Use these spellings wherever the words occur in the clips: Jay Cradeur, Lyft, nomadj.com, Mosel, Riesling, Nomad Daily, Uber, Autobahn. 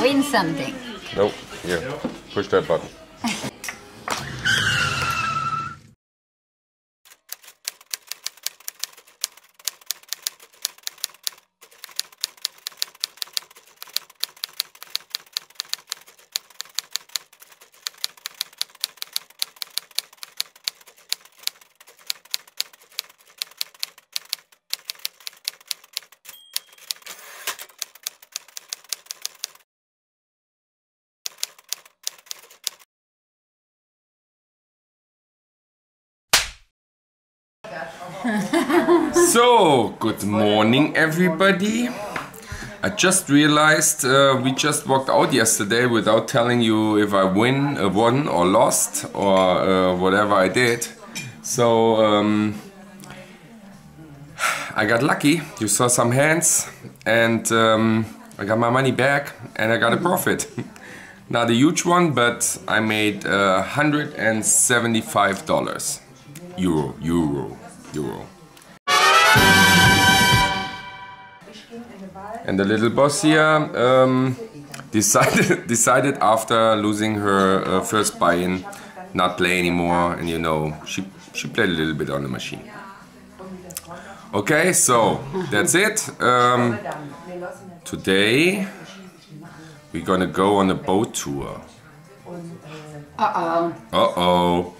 Win something. Nope. Here. Push that button. So, good morning everybody. I just realized we just walked out yesterday without telling you if I won or lost or whatever I did. So, I got lucky, you saw some hands, and I got my money back and I got a profit. Not a huge one, but I made $175. Euro. And the little boss here decided after losing her first buy-in not play anymore, and you know she played a little bit on the machine. Okay, so that's it. Today we're gonna go on a boat tour. Uh oh.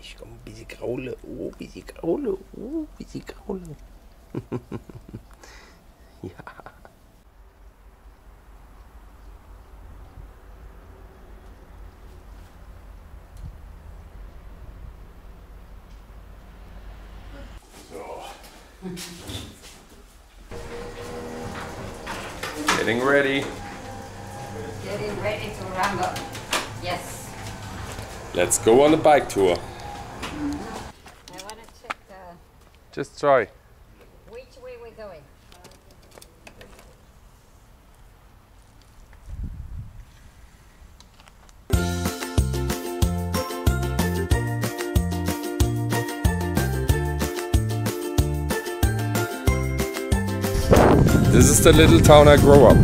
gleich. Komm, ein bisschen Graule. Oh, ein bisschen Graule. Oh, ein bisschen Graule. Ja. So. Getting ready. Getting ready to rumble. Yes. Let's go on the bike tour. Mm-hmm. I want to check the... Just try. Which way we're going? This is the little town I grew up.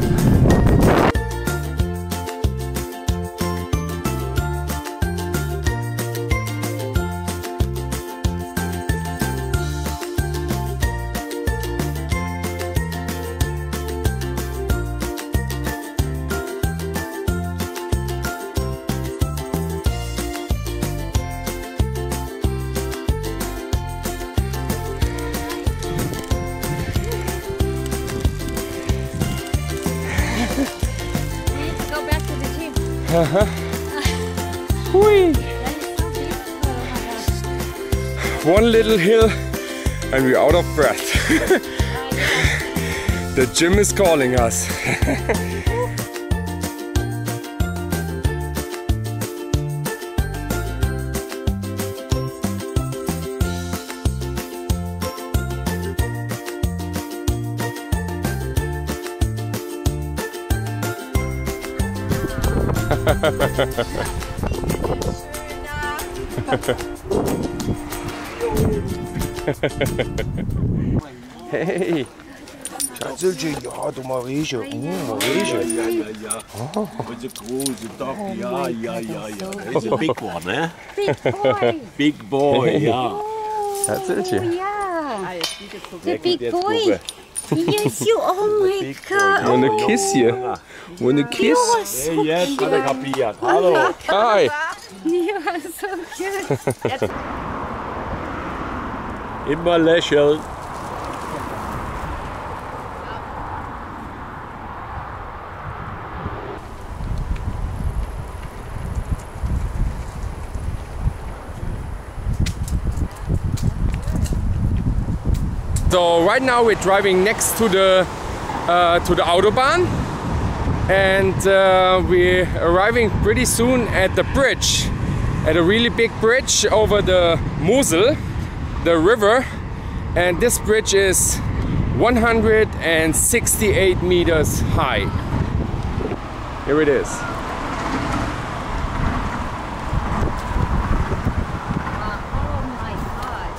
One little hill and we're out of breath. The gym is calling us. Hey, Schatzelchen, ja, du Mariechen, Mariechen. Ja, ja, ja. Oh. Unser großer Dach, ja, ja, ja, ja. He's a big one, eh? Big boy. Big boy, ja. Schatzelchen. Ja. The big boy. Yes, you, oh my God. Wanna kiss you? Wanna kiss? You are so cute. Yes, hat er kapiert. Hallo. Hi. You are so cute. Immer lächeln. So right now we're driving next to the Autobahn, and we're arriving pretty soon at the bridge, at a really big bridge over the Mosel, the river, and this bridge is 168 meters high. Here it is. Oh my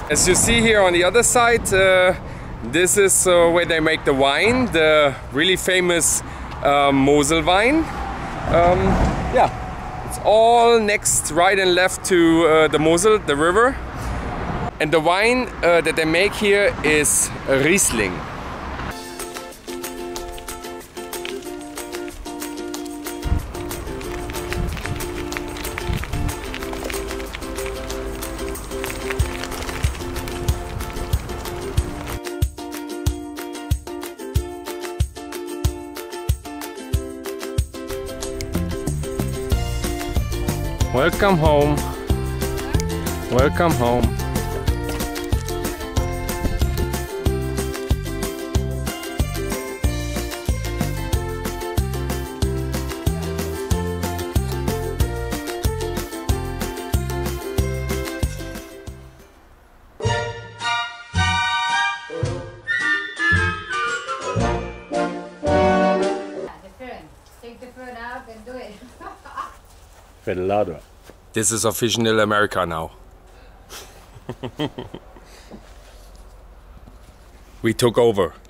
God. As you see here on the other side, this is where they make the wine, the really famous Mosel wine. Yeah, it's all next right and left to the Mosel, the river. And the wine that they make here is Riesling. Welcome home. Welcome home. This is official America now. We took over.